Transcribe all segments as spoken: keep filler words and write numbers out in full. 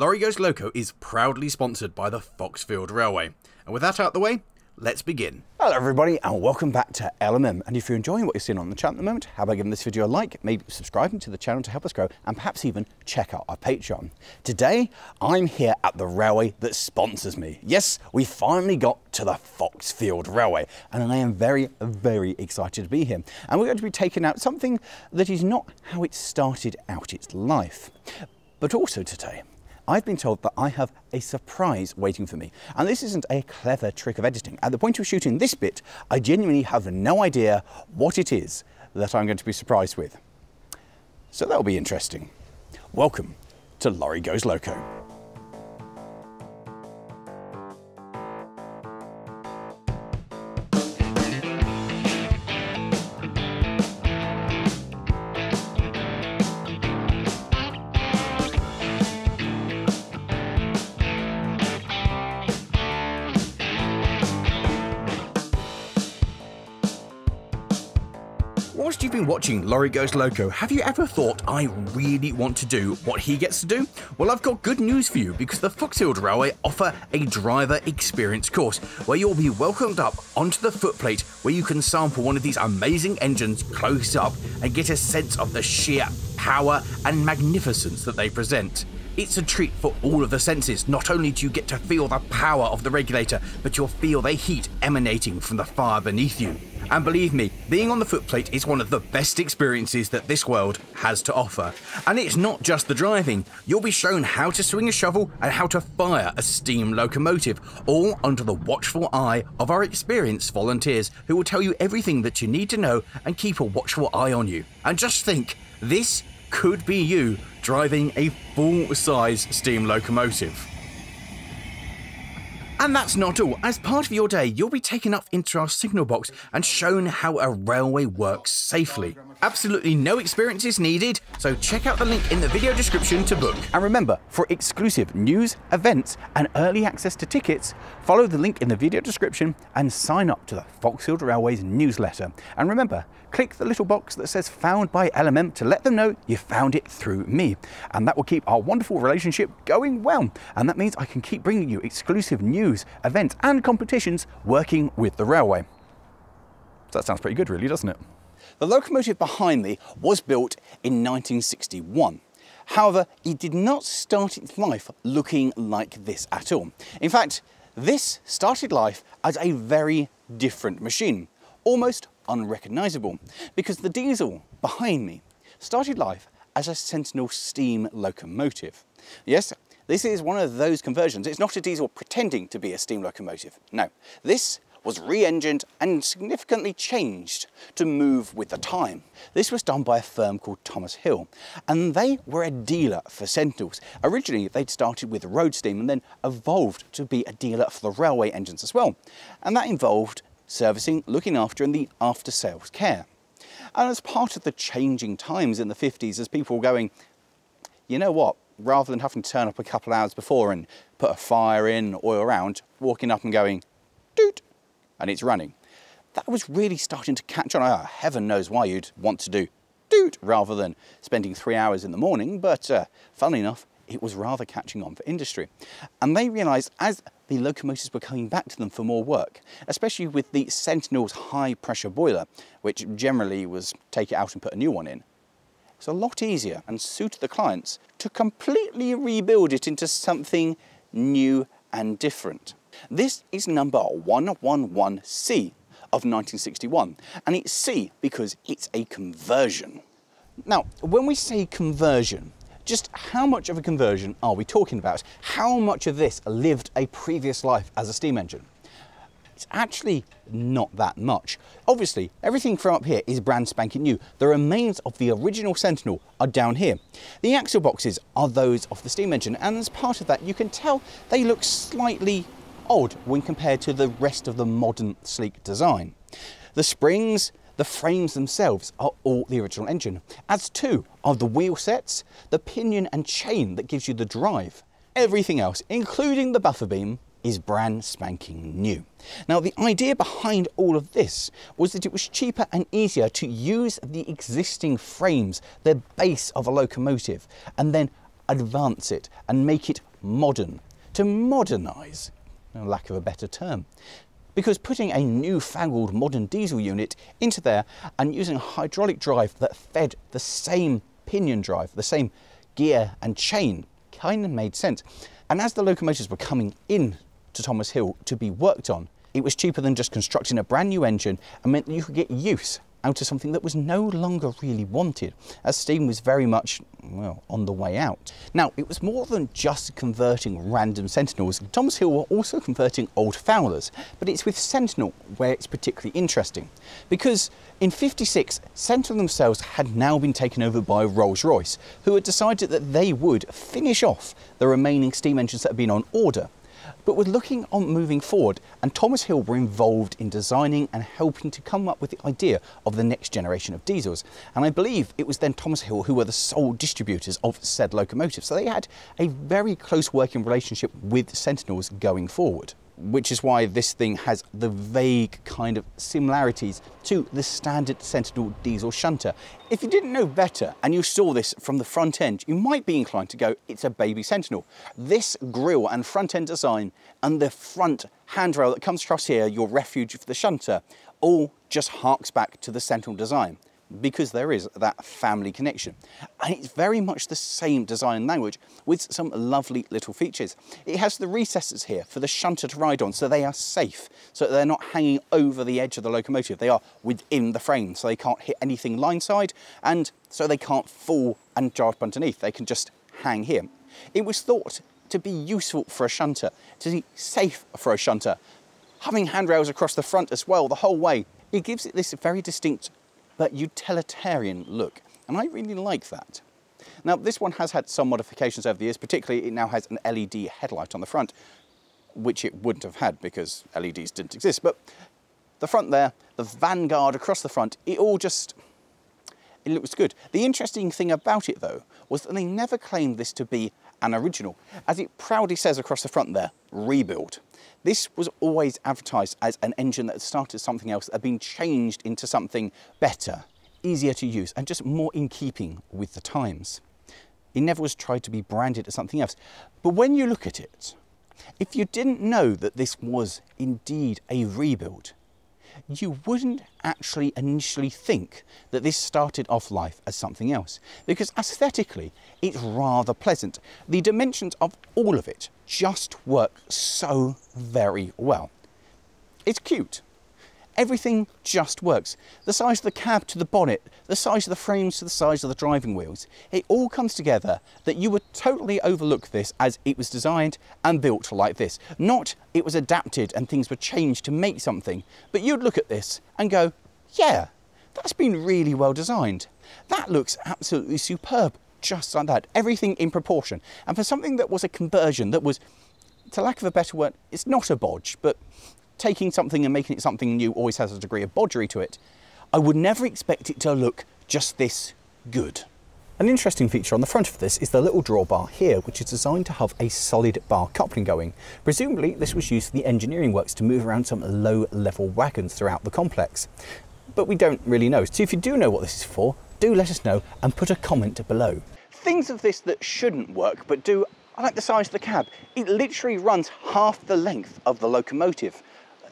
Lawrie Goes Loco is proudly sponsored by the Foxfield Railway. And with that out the way, let's begin. Hello everybody and welcome back to L M M. And if you're enjoying what you're seeing on the channel at the moment, how about giving this video a like, maybe subscribing to the channel to help us grow, and perhaps even check out our Patreon. Today, I'm here at the railway that sponsors me. Yes, we finally got to the Foxfield Railway and I am very, very excited to be here. And we're going to be taking out something that is not how it started out its life, but also today. I've been told that I have a surprise waiting for me. And this isn't a clever trick of editing. At the point of shooting this bit, I genuinely have no idea what it is that I'm going to be surprised with. So that'll be interesting. Welcome to Lawrie Goes Loco. Whilst you've been watching Lawrie Goes Loco, have you ever thought, I really want to do what he gets to do? Well, I've got good news for you, because the Foxfield Railway offer a driver experience course where you'll be welcomed up onto the footplate where you can sample one of these amazing engines close up and get a sense of the sheer power and magnificence that they present. It's a treat for all of the senses. Not only do you get to feel the power of the regulator, but you'll feel the heat emanating from the fire beneath you. And believe me, being on the footplate is one of the best experiences that this world has to offer. And it's not just the driving. You'll be shown how to swing a shovel and how to fire a steam locomotive, all under the watchful eye of our experienced volunteers who will tell you everything that you need to know and keep a watchful eye on you. And just think, this could be you driving a full-size steam locomotive. And that's not all. As part of your day, you'll be taken up into our signal box and shown how a railway works safely. Absolutely no experience is needed, so check out the link in the video description to book. And remember, for exclusive news, events, and early access to tickets, follow the link in the video description and sign up to the Foxfield Railway's newsletter. And remember, click the little box that says found by L M M to let them know you found it through me. And that will keep our wonderful relationship going well. And that means I can keep bringing you exclusive news, events and competitions working with the railway. So that sounds pretty good really, doesn't it? The locomotive behind me was built in nineteen sixty-one. However, it did not start its life looking like this at all. In fact, this started life as a very different machine, almost unrecognisable, because the diesel behind me started life as a Sentinel steam locomotive. Yes, this is one of those conversions. It's not a diesel pretending to be a steam locomotive. No, this was re-engined and significantly changed to move with the time. This was done by a firm called Thomas Hill, and they were a dealer for Sentinels. Originally, they'd started with road steam and then evolved to be a dealer for the railway engines as well. And that involved servicing, looking after, and the after-sales care. And as part of the changing times in the fifties, as people were going, you know what? Rather than having to turn up a couple hours before and put a fire in, oil around, walking up and going, doot, and it's running. That was really starting to catch on. Oh, heaven knows why you'd want to do doot rather than spending three hours in the morning, but uh, funnily enough, it was rather catching on for industry. And they realised as the locomotives were coming back to them for more work, especially with the Sentinel's high pressure boiler, which generally was take it out and put a new one in. It's a lot easier and suited the clients to completely rebuild it into something new and different. This is number one eleven C of nineteen sixty-one, and it's C because it's a conversion. Now, when we say conversion, just how much of a conversion are we talking about? How much of this lived a previous life as a steam engine? It's actually not that much. Obviously, everything from up here is brand spanking new. The remains of the original Sentinel are down here. The axle boxes are those of the steam engine, and as part of that, you can tell they look slightly odd when compared to the rest of the modern sleek design. The springs, the frames themselves are all the original engine, as too are the wheel sets, the pinion and chain that gives you the drive. Everything else, including the buffer beam, is brand spanking new. Now, the idea behind all of this was that it was cheaper and easier to use the existing frames, the base of a locomotive, and then advance it and make it modern, to modernise, no lack of a better term. Because putting a newfangled modern diesel unit into there and using a hydraulic drive that fed the same pinion drive, the same gear and chain, kind of made sense. And as the locomotives were coming in to Thomas Hill to be worked on, it was cheaper than just constructing a brand new engine and meant that you could get use out of something that was no longer really wanted, as steam was very much, well, on the way out. Now, it was more than just converting random Sentinels. Thomas Hill were also converting old Fowlers, but it's with Sentinel where it's particularly interesting, because in fifty-six, Sentinel themselves had now been taken over by Rolls-Royce, who had decided that they would finish off the remaining steam engines that had been on order, but were looking on moving forward, and Thomas Hill were involved in designing and helping to come up with the idea of the next generation of diesels. And I believe it was then Thomas Hill who were the sole distributors of said locomotives. So they had a very close working relationship with Sentinels going forward, which is why this thing has the vague kind of similarities to the standard Sentinel diesel shunter. If you didn't know better and you saw this from the front end, you might be inclined to go, it's a baby Sentinel. This grille and front end design and the front handrail that comes across here, your refuge for the shunter, all just harks back to the Sentinel design, because there is that family connection. And it's very much the same design language with some lovely little features. It has the recesses here for the shunter to ride on, so they are safe, so they're not hanging over the edge of the locomotive. They are within the frame, so they can't hit anything line side, and so they can't fall and drop underneath. They can just hang here. It was thought to be useful for a shunter, to be safe for a shunter. Having handrails across the front as well, the whole way, it gives it this very distinct but utilitarian look, and I really like that. Now, this one has had some modifications over the years, particularly it now has an L E D headlight on the front, which it wouldn't have had because L E Ds didn't exist, but the front there, the Vanguard across the front, it all just, it looks good. The interesting thing about it, though, was that they never claimed this to be an original, as it proudly says across the front there, rebuild. This was always advertised as an engine that had started something else, that had been changed into something better, easier to use, and just more in keeping with the times. It never was tried to be branded as something else. But when you look at it, if you didn't know that this was indeed a rebuild, you wouldn't actually initially think that this started off life as something else, because aesthetically it's rather pleasant. The dimensions of all of it just work so very well. It's cute. Everything just works. The size of the cab to the bonnet, the size of the frames to the size of the driving wheels, it all comes together that you would totally overlook this as it was designed and built like this. Not it was adapted and things were changed to make something, but you'd look at this and go, yeah, that's been really well designed. That looks absolutely superb, just like that. Everything in proportion. And for something that was a conversion, that was, to lack of a better word, it's not a bodge, but taking something and making it something new always has a degree of bodgery to it. I would never expect it to look just this good. An interesting feature on the front of this is the little drawbar here, which is designed to have a solid bar coupling going. Presumably this was used for the engineering works to move around some low level wagons throughout the complex, but we don't really know. So if you do know what this is for, do let us know and put a comment below. Things of this that shouldn't work but do, I like the size of the cab. It literally runs half the length of the locomotive,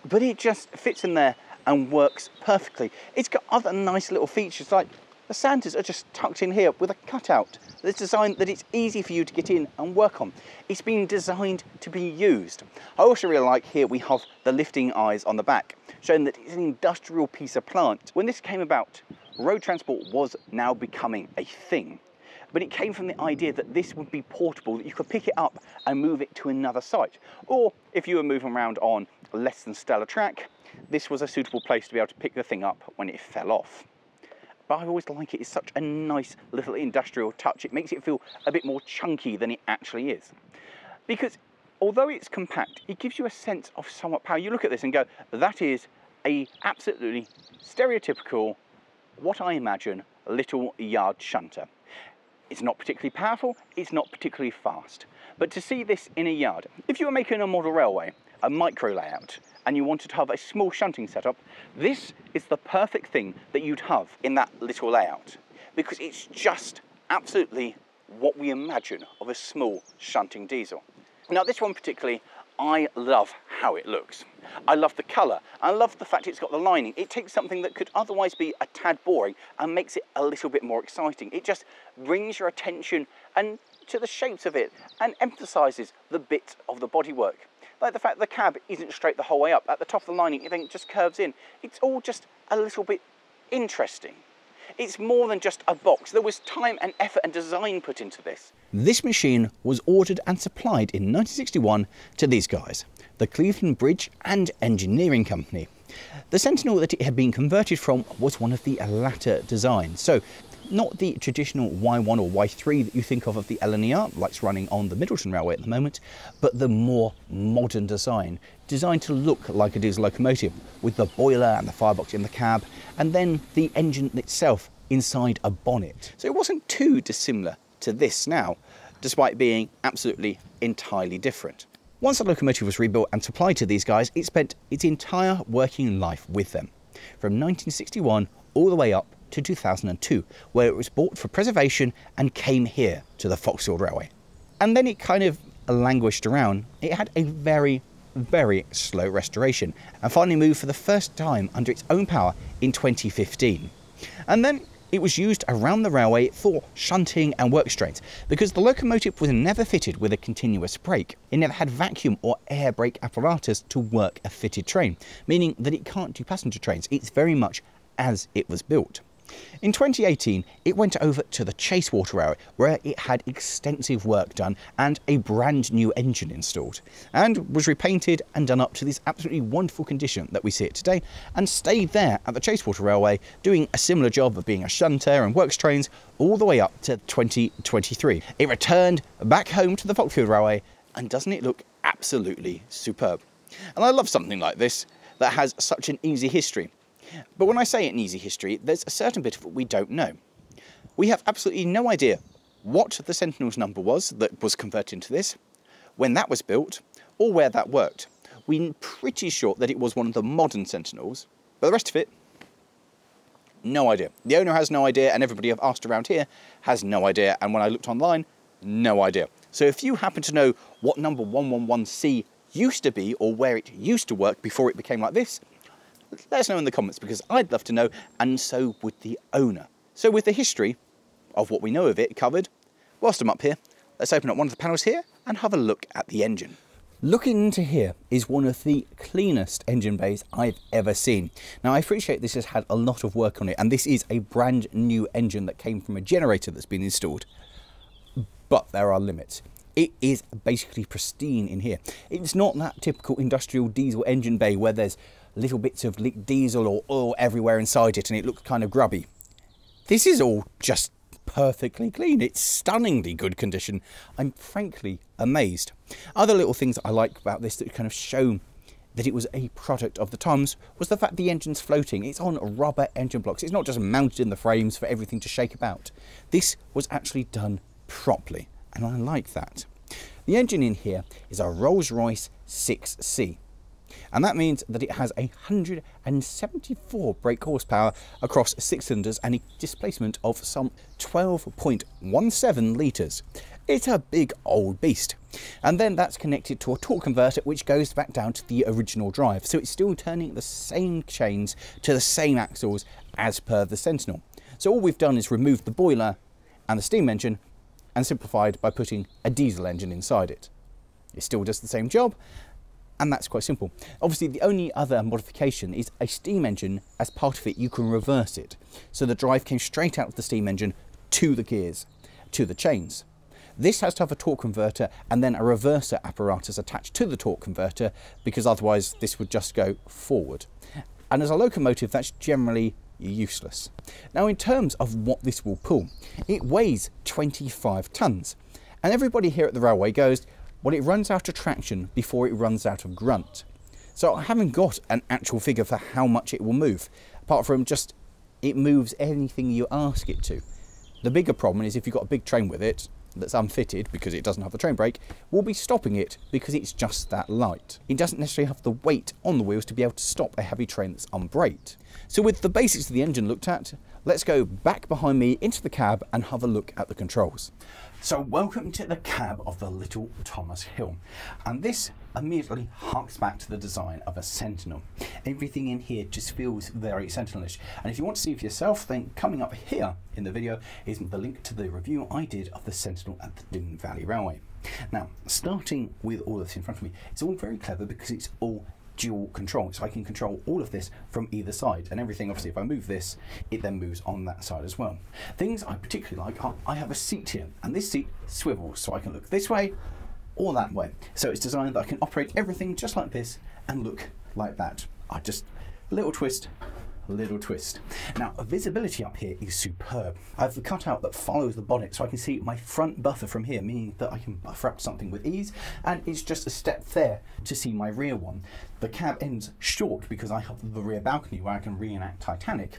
but it just fits in there and works perfectly. It's got other nice little features, like the sanders are just tucked in here with a cutout that's designed that it's easy for you to get in and work on. It's been designed to be used. I also really like here we have the lifting eyes on the back, showing that it's an industrial piece of plant. When this came about, road transport was now becoming a thing, but it came from the idea that this would be portable, that you could pick it up and move it to another site. Or if you were moving around on less than stellar track, this was a suitable place to be able to pick the thing up when it fell off. But I always like it. It's such a nice little industrial touch. It makes it feel a bit more chunky than it actually is. Because although it's compact, it gives you a sense of somewhat power. You look at this and go, that is a absolutely stereotypical, what I imagine, little yard shunter. It's not particularly powerful, it's not particularly fast. But to see this in a yard, if you were making a model railway, a micro layout, and you wanted to have a small shunting setup, this is the perfect thing that you'd have in that little layout, because it's just absolutely what we imagine of a small shunting diesel. Now this one particularly, I love how it looks. I love the colour. I love the fact it's got the lining. It takes something that could otherwise be a tad boring and makes it a little bit more exciting. It just brings your attention and to the shapes of it and emphasises the bits of the bodywork. Like the fact the cab isn't straight the whole way up. At the top of the lining, it then just curves in. It's all just a little bit interesting. It's more than just a box. There was time and effort and design put into this. This machine was ordered and supplied in nineteen sixty-one to these guys, the Cleveland Bridge and Engineering Company. The Sentinel that it had been converted from was one of the latter designs. So not the traditional Y one or Y three that you think of of the L and E R, like running on the Middleton Railway at the moment, but the more modern design, designed to look like a diesel locomotive, with the boiler and the firebox in the cab, and then the engine itself inside a bonnet. So it wasn't too dissimilar to this now, despite being absolutely entirely different. Once the locomotive was rebuilt and supplied to these guys, it spent its entire working life with them, from nineteen sixty-one all the way up to two thousand two, where it was bought for preservation and came here to the Foxfield Railway. And then it kind of languished around. It had a very, very slow restoration and finally moved for the first time under its own power in twenty fifteen. And then it was used around the railway for shunting and work trains because the locomotive was never fitted with a continuous brake. It never had vacuum or air brake apparatus to work a fitted train, meaning that it can't do passenger trains. It's very much as it was built. In twenty eighteen, it went over to the Chasewater Railway, where it had extensive work done and a brand new engine installed, and was repainted and done up to this absolutely wonderful condition that we see it today, and stayed there at the Chasewater Railway, doing a similar job of being a shunter and works trains all the way up to twenty twenty-three. It returned back home to the Foxfield Railway, and doesn't it look absolutely superb? And I love something like this that has such an easy history. But when I say an easy history, there's a certain bit of it we don't know. We have absolutely no idea what the Sentinel's number was that was converted into this, when that was built, or where that worked. We're pretty sure that it was one of the modern Sentinels, but the rest of it, no idea. The owner has no idea, and everybody I've asked around here has no idea, and when I looked online, no idea. So if you happen to know what number one eleven C used to be, or where it used to work before it became like this, let us know in the comments, because I'd love to know, and so would the owner. So with the history of what we know of it covered, whilst I'm up here, let's open up one of the panels here and have a look at the engine. Looking into here is one of the cleanest engine bays I've ever seen. Now I appreciate this has had a lot of work on it, and this is a brand new engine that came from a generator that's been installed, but there are limits. It is basically pristine in here. It's not that typical industrial diesel engine bay where there's little bits of leaked diesel or oil everywhere inside it and it looks kind of grubby. This is all just perfectly clean. It's stunningly good condition. I'm frankly amazed. Other little things I like about this that kind of show that it was a product of the times was the fact the engine's floating. It's on rubber engine blocks. It's not just mounted in the frames for everything to shake about. This was actually done properly, and I like that. The engine in here is a Rolls-Royce six C, and that means that it has one hundred seventy-four brake horsepower across six cylinders and a displacement of some twelve point one seven litres. It's a big old beast. And then that's connected to a torque converter which goes back down to the original drive, so it's still turning the same chains to the same axles as per the Sentinel. So all we've done is remove the boiler and the steam engine and simplified by putting a diesel engine inside it. It still does the same job, and that's quite simple. Obviously, the only other modification is a steam engine. As part of it, you can reverse it. So the drive came straight out of the steam engine to the gears, to the chains. This has to have a torque converter and then a reverser apparatus attached to the torque converter, because otherwise this would just go forward. And as a locomotive, that's generally useless. Now, in terms of what this will pull, it weighs twenty-five tons, and everybody here at the railway goes, well, it runs out of traction before it runs out of grunt. So I haven't got an actual figure for how much it will move, apart from just it moves anything you ask it to. The bigger problem is if you've got a big train with it that's unfitted because it doesn't have the train brake, we'll be stopping it because it's just that light. It doesn't necessarily have the weight on the wheels to be able to stop a heavy train that's unbraked. So with the basics of the engine looked at, Let's go back behind me into the cab and have a look at the controls. So welcome to the cab of the Little Thomas Hill, and this immediately harks back to the design of a Sentinel. Everything in here just feels very Sentinelish, and if you want to see for yourself, then coming up here in the video is the link to the review I did of the Sentinel at the Doon Valley Railway. Now, starting with all this in front of me, it's all very clever because it's all dual control, so I can control all of this from either side, and everything, obviously, if I move this, it then moves on that side as well. Things I particularly like are, I have a seat here, and this seat swivels, so I can look this way or that way. So it's designed that I can operate everything just like this and look like that. I just, a little twist, a little twist. Now, visibility up here is superb. I have the cutout that follows the bonnet, so I can see my front buffer from here, meaning that I can buffer up something with ease, and it's just a step there to see my rear one. The cab ends short because I have the rear balcony where I can reenact Titanic,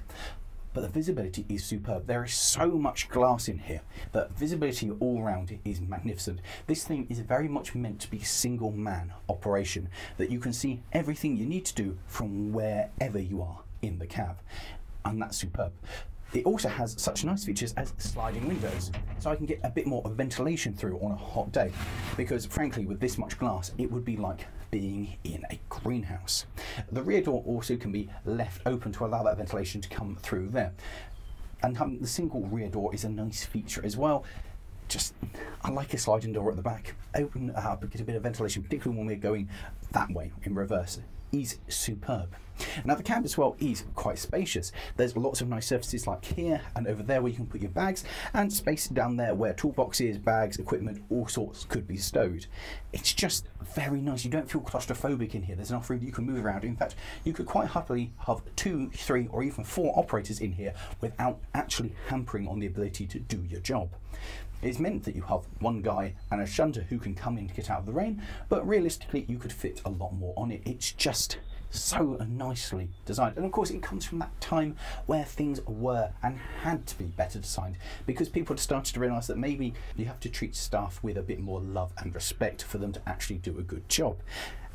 but the visibility is superb. There is so much glass in here that visibility all round is magnificent. This thing is very much meant to be single man operation, that you can see everything you need to do from wherever you are in the cab, and that's superb. It also has such nice features as sliding windows, so I can get a bit more ventilation through on a hot day, because frankly, with this much glass, it would be like being in a greenhouse. The rear door also can be left open to allow that ventilation to come through there. And having the single rear door is a nice feature as well. Just, I like a sliding door at the back. Open up, get a bit of ventilation, particularly when we're going that way in reverse, is superb. Now the cab as well is quite spacious. There's lots of nice surfaces like here and over there where you can put your bags, and space down there where toolboxes, bags, equipment, all sorts could be stowed. It's just very nice. You don't feel claustrophobic in here. There's enough room you can move around. In fact, you could quite happily have two, three, or even four operators in here without actually hampering on the ability to do your job. It's meant that you have one guy and a shunter who can come in to get out of the rain, but realistically you could fit a lot more on it. It's just so nicely designed, and of course it comes from that time where things were and had to be better designed, because people had started to realise that maybe you have to treat staff with a bit more love and respect for them to actually do a good job,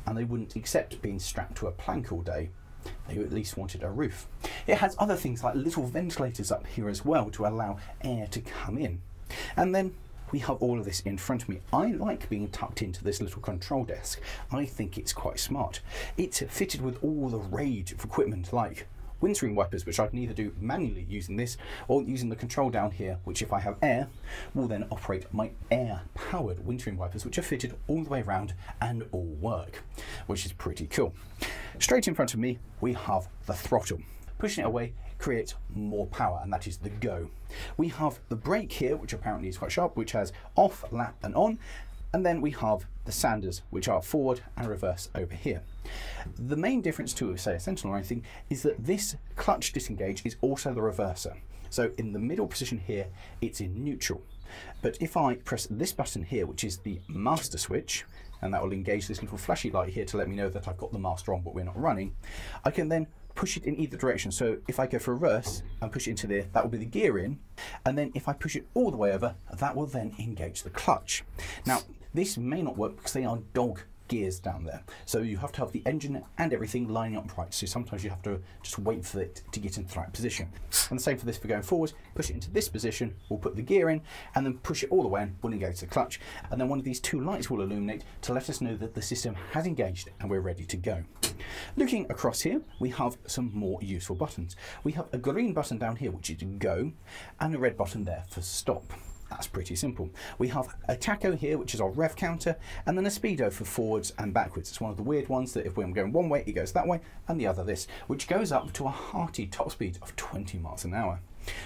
and they wouldn't accept being strapped to a plank all day. They at least wanted a roof. It has other things like little ventilators up here as well to allow air to come in. And then we have all of this in front of me. I like being tucked into this little control desk. I think it's quite smart. It's fitted with all the rage of equipment like windscreen wipers, which I can either do manually using this or using the control down here, which if I have air, will then operate my air-powered windscreen wipers, which are fitted all the way around and all work, which is pretty cool. Straight in front of me, we have the throttle. Pushing it away creates more power, and that is the go. We have the brake here, which apparently is quite sharp, which has off, lap and on, and then we have the sanders, which are forward and reverse over here. The main difference to, say, a Sentinel or anything is that this clutch disengage is also the reverser. So in the middle position here, it's in neutral. But if I press this button here, which is the master switch, and that will engage this little flashy light here to let me know that I've got the master on but we're not running, I can then push it in either direction. So if I go for reverse and push it into there, that will be the gear in. And then if I push it all the way over, that will then engage the clutch. Now, this may not work because they are dog gears down there. So you have to have the engine and everything lining up right. So sometimes you have to just wait for it to get into the right position. And the same for this for going forward, push it into this position, we'll put the gear in, and then push it all the way in, we'll engage the clutch. And then one of these two lights will illuminate to let us know that the system has engaged and we're ready to go. Looking across here, we have some more useful buttons. We have a green button down here, which is go, and a red button there for stop. That's pretty simple. We have a taco here, which is our rev counter, and then a speedo for forwards and backwards. It's one of the weird ones that if we're going one way, it goes that way, and the other this, which goes up to a hearty top speed of twenty miles an hour.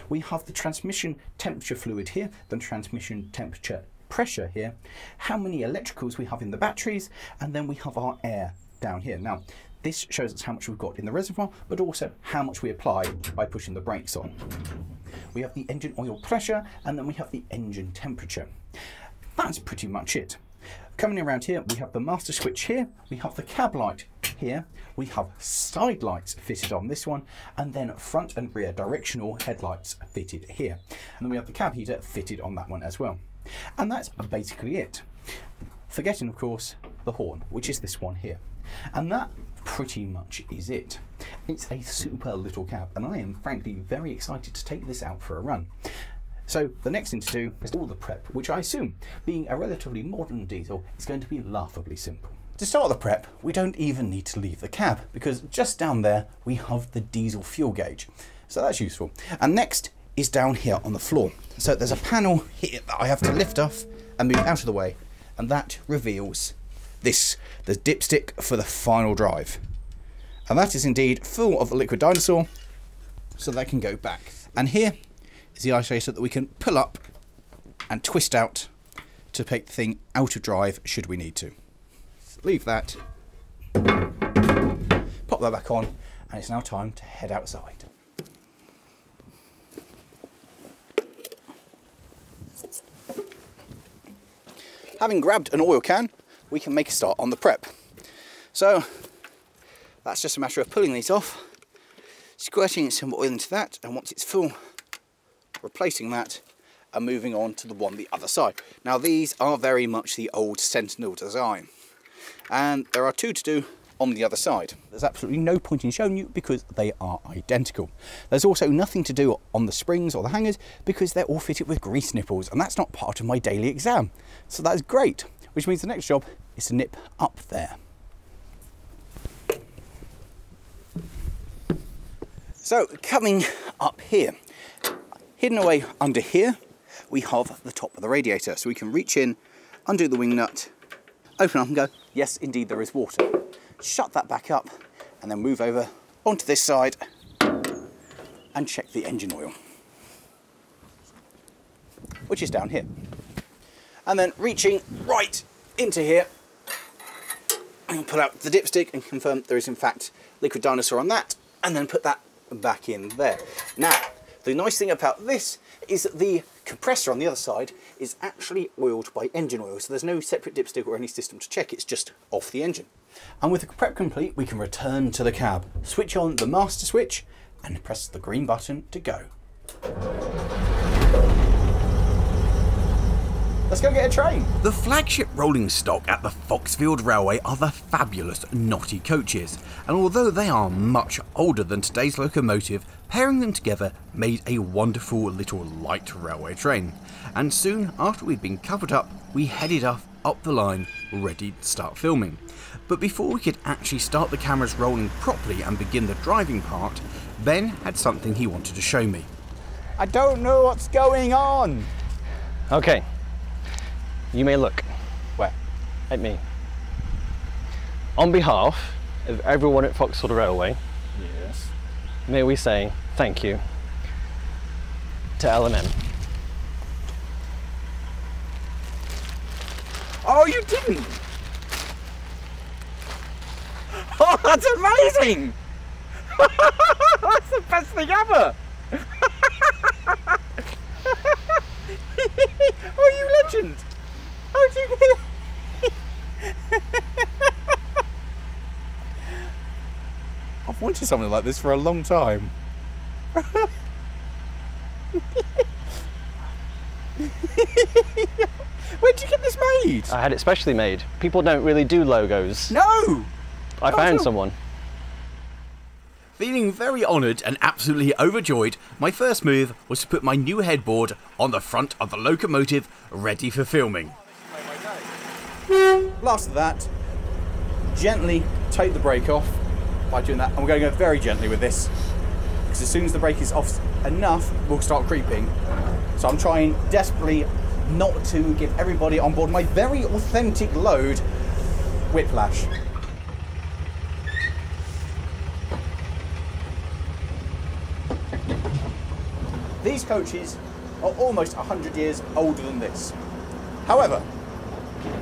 We have the transmission temperature fluid here, the transmission temperature pressure here, how many electricals we have in the batteries, and then we have our air down here. Now, this shows us how much we've got in the reservoir, but also how much we apply by pushing the brakes on. We have the engine oil pressure, and then we have the engine temperature. That's pretty much it. Coming around here, we have the master switch here, we have the cab light here, we have side lights fitted on this one, and then front and rear directional headlights fitted here. And then we have the cab heater fitted on that one as well. And that's basically it. Forgetting, of course, the horn, which is this one here. And that pretty much is it. It's a super little cab, and I am frankly very excited to take this out for a run. So the next thing to do is all the prep, which I assume, being a relatively modern diesel, is going to be laughably simple. To start the prep, we don't even need to leave the cab, because just down there we have the diesel fuel gauge. So that's useful. And next is down here on the floor. So there's a panel here that I have to lift off and move out of the way, and that reveals this, the dipstick for the final drive. And that is indeed full of the liquid dinosaur, so that can go back. And here is the isolator that we can pull up and twist out to take the thing out of drive should we need to. Leave that, pop that back on, and it's now time to head outside. Having grabbed an oil can, we can make a start on the prep. So that's just a matter of pulling these off, squirting some oil into that, and once it's full, replacing that and moving on to the one the other side. Now these are very much the old Sentinel design, and there are two to do on the other side. There's absolutely no point in showing you because they are identical. There's also nothing to do on the springs or the hangers because they're all fitted with grease nipples, and that's not part of my daily exam. So that is great, which means the next job is to nip up there. So coming up here, hidden away under here, we have the top of the radiator. So we can reach in, undo the wing nut, open up and go, yes, indeed, there is water. Shut that back up and then move over onto this side and check the engine oil, which is down here. And then reaching right into here, and pull out the dipstick and confirm there is in fact liquid dinosaur on that, and then put that back in there. Now, the nice thing about this is that the compressor on the other side is actually oiled by engine oil, so there's no separate dipstick or any system to check, it's just off the engine. And with the prep complete, we can return to the cab, switch on the master switch and press the green button to go. Let's go get a train. The flagship rolling stock at the Foxfield Railway are the fabulous knotty coaches, and although they are much older than today's locomotive, pairing them together made a wonderful little light railway train. And soon after we'd been covered up, we headed off up the line, ready to start filming. But before we could actually start the cameras rolling properly and begin the driving part, Ben had something he wanted to show me. I don't know what's going on. Okay. You may look. Where? At me. On behalf of everyone at Foxfield Railway, yes, may we say thank you to L and M. Oh, you didn't? Oh, that's amazing! That's the best thing ever! Oh, you legend! How'd you get it? I've wanted something like this for a long time. Where'd you get this made? I had it specially made. People don't really do logos. No! I found someone. Feeling very honoured and absolutely overjoyed, my first move was to put my new headboard on the front of the locomotive, ready for filming. Last of that, gently take the brake off by doing that, and we're going to go very gently with this because as soon as the brake is off enough, we'll start creeping. So I'm trying desperately not to give everybody on board my very authentic load whiplash. These coaches are almost one hundred years older than this. However,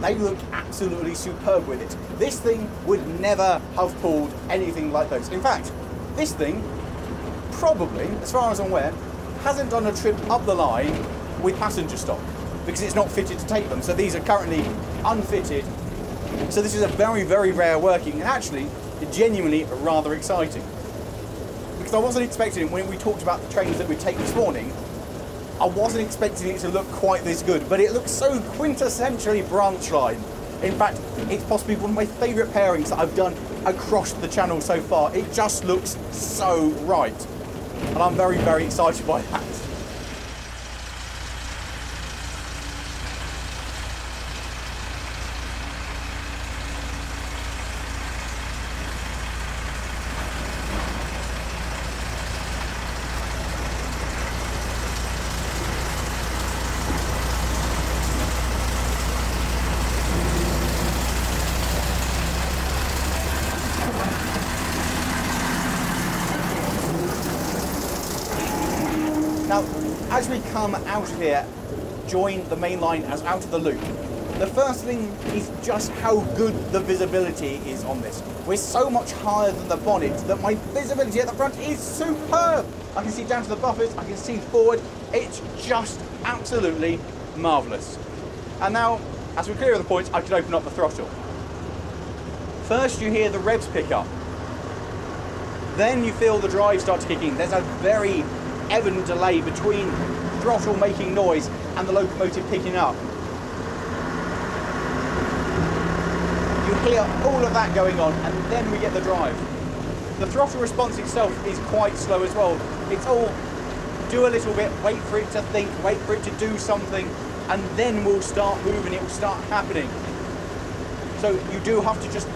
they look absolutely superb with it. This thing would never have pulled anything like those. In fact, this thing probably, as far as I'm aware, hasn't done a trip up the line with passenger stock because it's not fitted to take them. So these are currently unfitted. So this is a very, very rare working, and actually genuinely rather exciting. Because I wasn't expecting, when we talked about the trains that we take this morning, I wasn't expecting it to look quite this good, but it looks so quintessentially branch line. In fact, it's possibly one of my favourite pairings that I've done across the channel so far. It just looks so right. And I'm very, very excited by that. As we come out of here, join the main line as out of the loop. The first thing is just how good the visibility is on this. We're so much higher than the bonnet that my visibility at the front is superb. I can see down to the buffers, I can see forward. It's just absolutely marvellous. And now, as we clear the points, I can open up the throttle. First you hear the revs pick up. Then you feel the drive start to kick in. There's a very evident delay between throttle making noise and the locomotive picking up. You clear all of that going on and then we get the drive. The throttle response itself is quite slow as well. It's all do a little bit, wait for it to think, wait for it to do something, and then we'll start moving, it will start happening. So you do have to just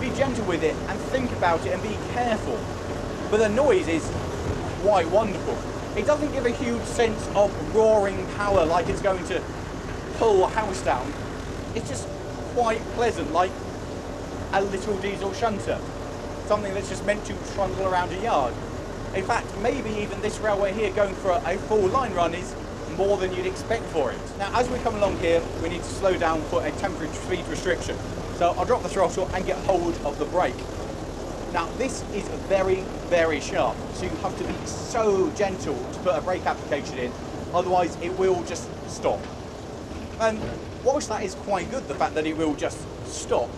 be gentle with it and think about it and be careful. But the noise is quite wonderful. It doesn't give a huge sense of roaring power like it's going to pull a house down. It's just quite pleasant, like a little diesel shunter. Something that's just meant to trundle around a yard. In fact, maybe even this railway here going for a full line run is more than you'd expect for it. Now, as we come along here, we need to slow down for a temporary speed restriction. So I'll drop the throttle and get hold of the brake. Now, this is very, very sharp, so you have to be so gentle to put a brake application in, otherwise it will just stop. And whilst that is quite good, the fact that it will just stop,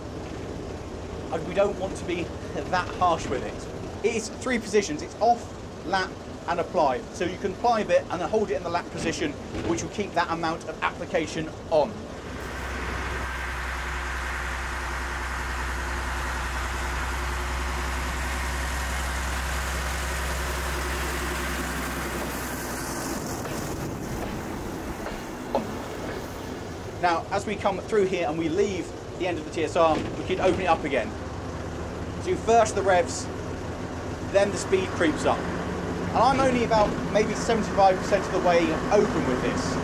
we don't want to be that harsh with it. It is three positions. It's off, lap, and apply. So you can apply a bit and then hold it in the lap position, which will keep that amount of application on. Now, as we come through here and we leave the end of the T S R, we can open it up again. So first the revs, then the speed creeps up. And I'm only about maybe seventy-five percent of the way open with this.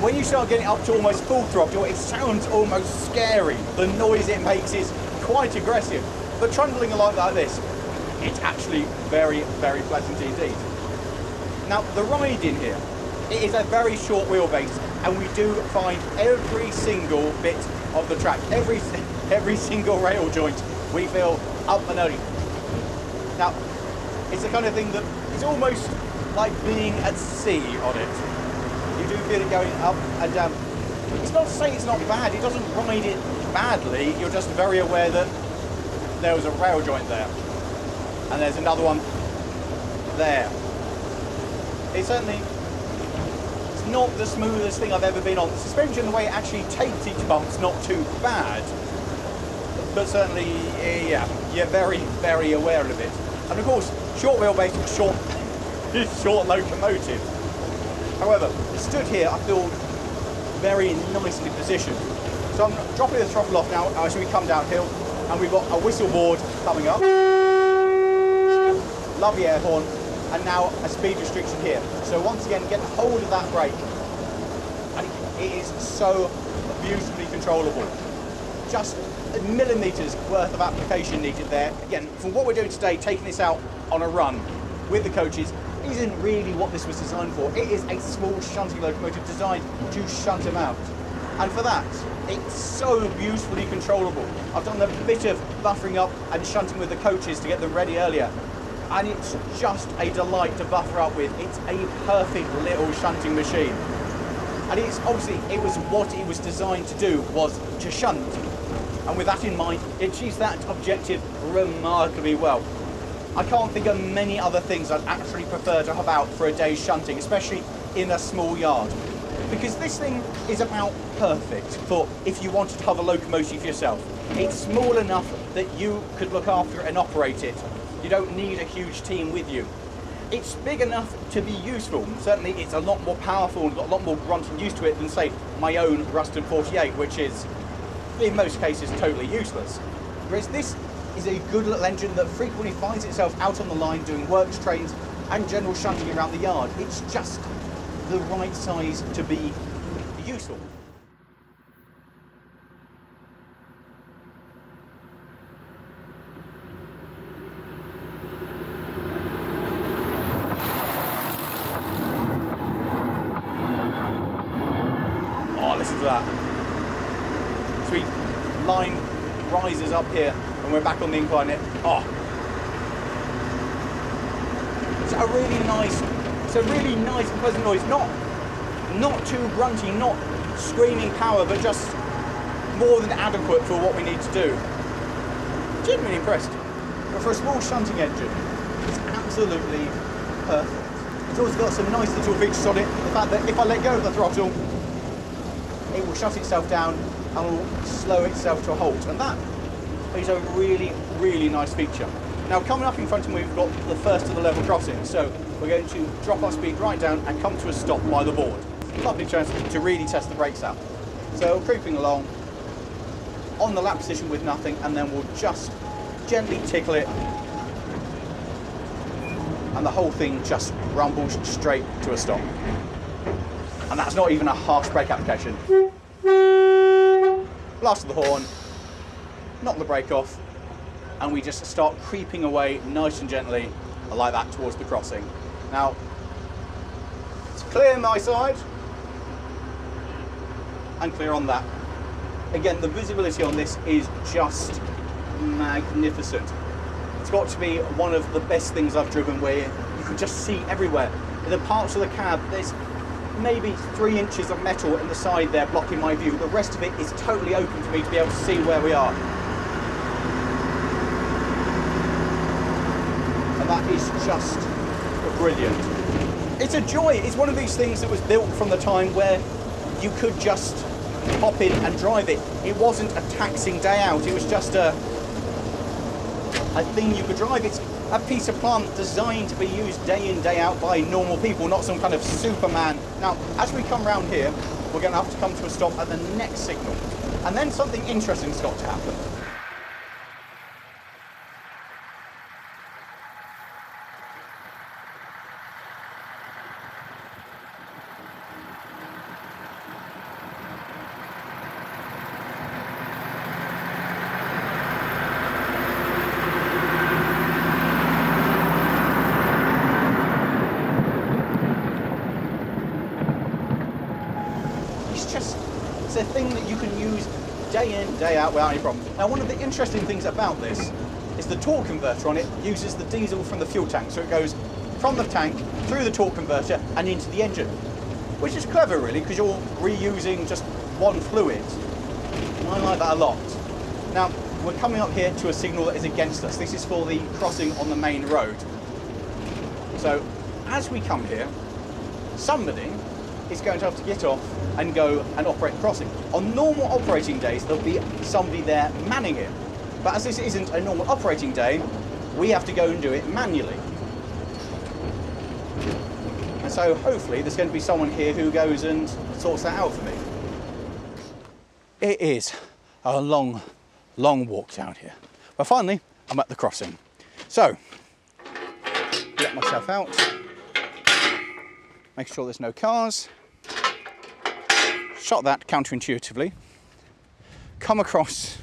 When you start getting up to almost full throttle, it sounds almost scary. The noise it makes is quite aggressive. But trundling along like this, it's actually very, very pleasant indeed. Now, the ride in here, it is a very short wheelbase, and we do find every single bit of the track, every every single rail joint, we feel up and early. Now, it's the kind of thing that is almost like being at sea on it. You do feel it going up and down. It's not to say it's not bad, it doesn't ride it badly, you're just very aware that there was a rail joint there, and there's another one there. It certainly, it's not the smoothest thing I've ever been on. The suspension, the way it actually takes each bump's not too bad, but certainly, yeah, you're very, very aware of it. And of course, short wheelbase, short, short locomotive. However, stood here, I feel very nicely positioned. So I'm dropping the throttle off now as we come downhill, and we've got a whistle board coming up. Lovely air horn. And now a speed restriction here. So once again, get hold of that brake. And it is so beautifully controllable. Just millimeters worth of application needed there. Again, from what we're doing today, taking this out on a run with the coaches isn't really what this was designed for. It is a small shunting locomotive designed to shunt them out. And for that, it's so beautifully controllable. I've done a bit of buffering up and shunting with the coaches to get them ready earlier. And it's just a delight to buffer up with. It's a perfect little shunting machine. And it's obviously, it was what it was designed to do, was to shunt. And with that in mind, it achieves that objective remarkably well. I can't think of many other things I'd actually prefer to have out for a day's shunting, especially in a small yard. Because this thing is about perfect for if you wanted to have a locomotive yourself. It's small enough that you could look after it and operate it. You don't need a huge team with you. It's big enough to be useful. Certainly it's a lot more powerful and got a lot more grunt and used to it than, say, my own Ruston forty-eight, which is, in most cases, totally useless. Whereas this is a good little engine that frequently finds itself out on the line doing works trains and general shunting around the yard. It's just the right size to be useful. Oh, listen to that. Sweet line rises up here and we're back on the incline it. Oh. It's a really nice It's a really nice and pleasant noise, not, not too grunty, not screaming power, but just more than adequate for what we need to do. Genuinely impressed. But for a small shunting engine, it's absolutely perfect. It's also got some nice little features on it. The fact that if I let go of the throttle, it will shut itself down and will slow itself to a halt. And that is a really, really nice feature. Now, coming up in front of me, we've got the first of the level crossings, so we're going to drop our speed right down and come to a stop by the board. Lovely chance to really test the brakes out. So, creeping along, on the lap position with nothing, and then we'll just gently tickle it. And the whole thing just rumbles straight to a stop. And that's not even a harsh brake application. Blast of the horn, knock the brake off, and we just start creeping away nice and gently like that towards the crossing. Now, it's clear my side and clear on that. Again, the visibility on this is just magnificent. It's got to be one of the best things I've driven where you can just see everywhere. In the parts of the cab, there's maybe three inches of metal in the side there blocking my view. The rest of it is totally open for me to be able to see where we are. That is just brilliant. It's a joy. It's one of these things that was built from the time where you could just hop in and drive it. It wasn't a taxing day out. It was just a, a thing you could drive. It's a piece of plant designed to be used day in, day out by normal people, not some kind of Superman. Now, as we come round here, we're going to have to come to a stop at the next signal. And then something interesting's got to happen. A thing that you can use day in, day out without any problem. Now, one of the interesting things about this is the torque converter on it uses the diesel from the fuel tank, so it goes from the tank through the torque converter and into the engine, which is clever really, because you're reusing just one fluid. And I like that a lot. Now, we're coming up here to a signal that is against us. This is for the crossing on the main road. So as we come here, somebody is going to have to get off and go and operate the crossing. On normal operating days, there'll be somebody there manning it. But as this isn't a normal operating day, we have to go and do it manually. And so hopefully there's going to be someone here who goes and sorts that out for me. It is a long, long walk down here. But finally, I'm at the crossing. So, let myself out. Make sure there's no cars. Shot that counterintuitively. Come across,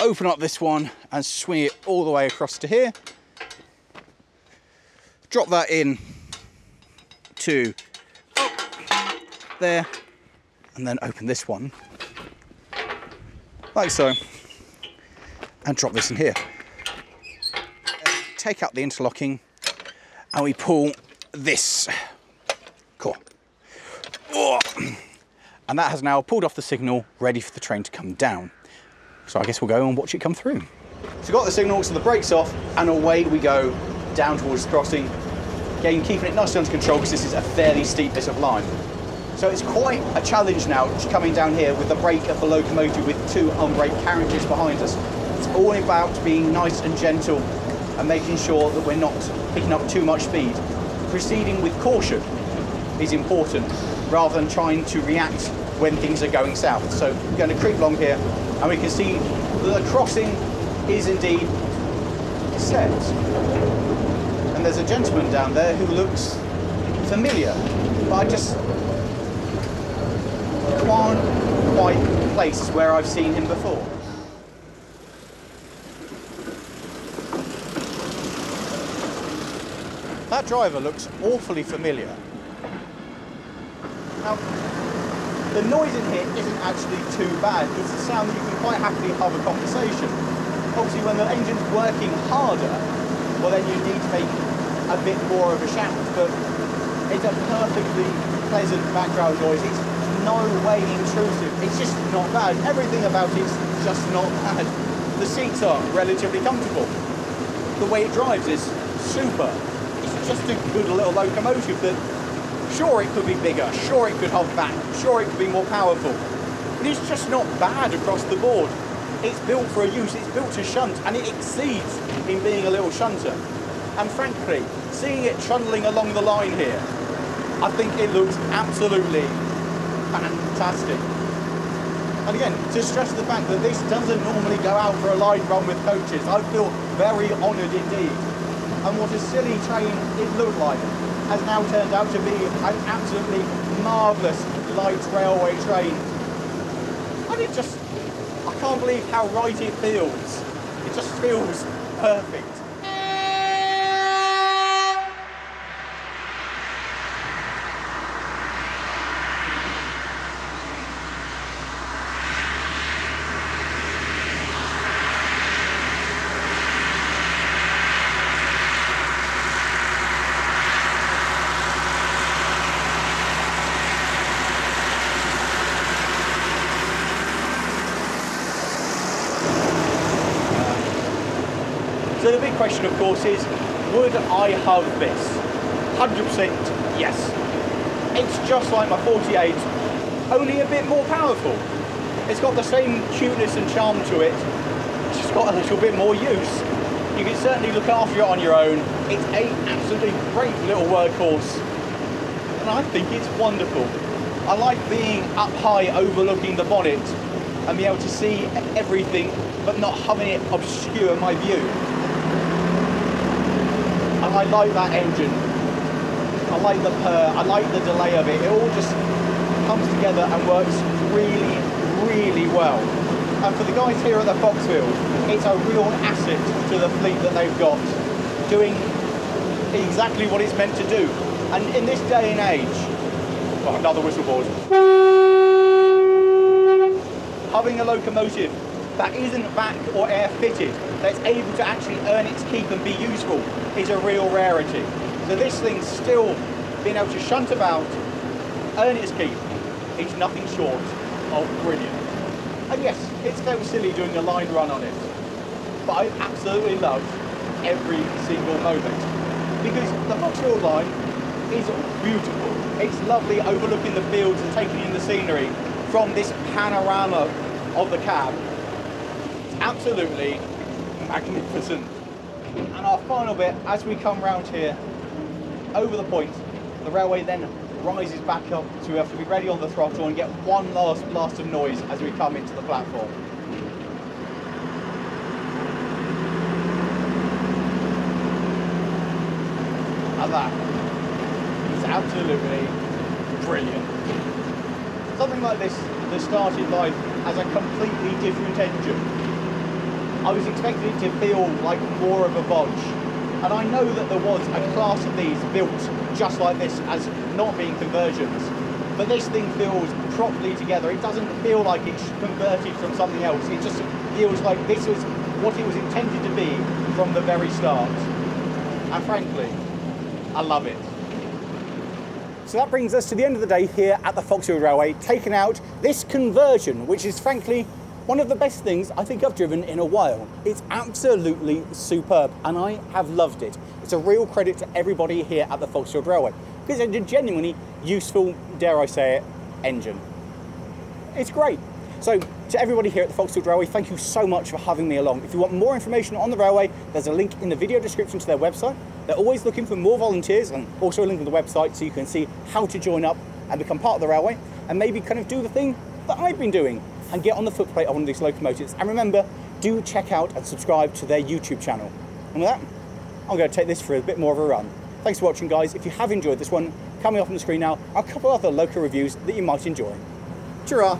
open up this one and swing it all the way across to here. Drop that in to up there and then open this one like so and drop this in here. Take out the interlocking and we pull this. Cool. Oh. And that has now pulled off the signal, ready for the train to come down. So I guess we'll go and watch it come through. So we got the signal, so the brake's off, and away we go down towards the crossing. again keeping it nicely under control because this is a fairly steep bit of line. So it's quite a challenge now just coming down here with the brake of the locomotive with two unbraked carriages behind us. It's all about being nice and gentle and making sure that we're not picking up too much speed. Proceeding with caution is important rather than trying to react when things are going south. So we're going to creep along here and we can see that the crossing is indeed set. And there's a gentleman down there who looks familiar, but I just can't quite place where I've seen him before. That driver looks awfully familiar. Now, the noise in here isn't actually too bad. It's a sound that you can quite happily have a conversation. Obviously, when the engine's working harder, well, then you need to make a bit more of a shout. But it's a perfectly pleasant background noise. It's no way intrusive. It's just not bad. Everything about it's just not bad. The seats are relatively comfortable. The way it drives is super. It's just a good little locomotive that, sure, it could be bigger, sure, it could hop back, sure, it could be more powerful, but it's just not bad across the board. It's built for a use, it's built to shunt, and it exceeds in being a little shunter. And frankly, seeing it trundling along the line here, I think it looks absolutely fantastic. And again, to stress the fact that this doesn't normally go out for a line run with coaches, I feel very honoured indeed. And what a silly train it looked like has now turned out to be an absolutely marvellous light railway train. And it just, I can't believe how right it feels. It just feels perfect. So the big question, of course, is would I have this? one hundred percent yes. It's just like my forty-eight, only a bit more powerful. It's got the same cuteness and charm to it, it's just got a little bit more use. You can certainly look after it on your own. It's an absolutely great little workhorse, and I think it's wonderful. I like being up high overlooking the bonnet and be able to see everything but not having it obscure my view. I like that engine, I like the purr, I like the delay of it, it all just comes together and works really, really well. And for the guys here at the Foxfield, it's a real asset to the fleet that they've got, doing exactly what it's meant to do. And in this day and age, well, another whistle board, having a locomotive that isn't vac or air fitted, that's able to actually earn its keep and be useful, is a real rarity. So this thing's still being able to shunt about, earn its keep, is nothing short of brilliant. And yes, it's fairly silly doing a line run on it, but I absolutely love every single moment, because the Foxfield line is beautiful. It's lovely overlooking the fields and taking in the scenery from this panorama of the cab. It's absolutely magnificent. And our final bit, as we come round here over the point, the railway then rises back up, so we have to be ready on the throttle and get one last blast of noise as we come into the platform. And that is absolutely brilliant. Something like this that started life as a completely different engine, I was expecting it to feel like more of a bodge, and I know that there was a class of these built just like this as not being conversions, but this thing feels properly together. It doesn't feel like it's converted from something else, it just feels like this was what it was intended to be from the very start, and frankly, I love it. So that brings us to the end of the day here at the Foxfield Railway, taking out this conversion, which is frankly one of the best things I think I've driven in a while. It's absolutely superb and I have loved it. It's a real credit to everybody here at the Foxfield Railway, because it's a genuinely useful, dare I say it, engine. It's great. So to everybody here at the Foxfield Railway, thank you so much for having me along. If you want more information on the railway, there's a link in the video description to their website. They're always looking for more volunteers, and also a link on the website so you can see how to join up and become part of the railway, and maybe kind of do the thing that I've been doing and get on the footplate of one of these locomotives. And remember, do check out and subscribe to their YouTube channel. And with that, I'm going to take this for a bit more of a run. Thanks for watching, guys. If you have enjoyed this one, coming up on the screen now are a couple other loco reviews that you might enjoy. Ta-ra!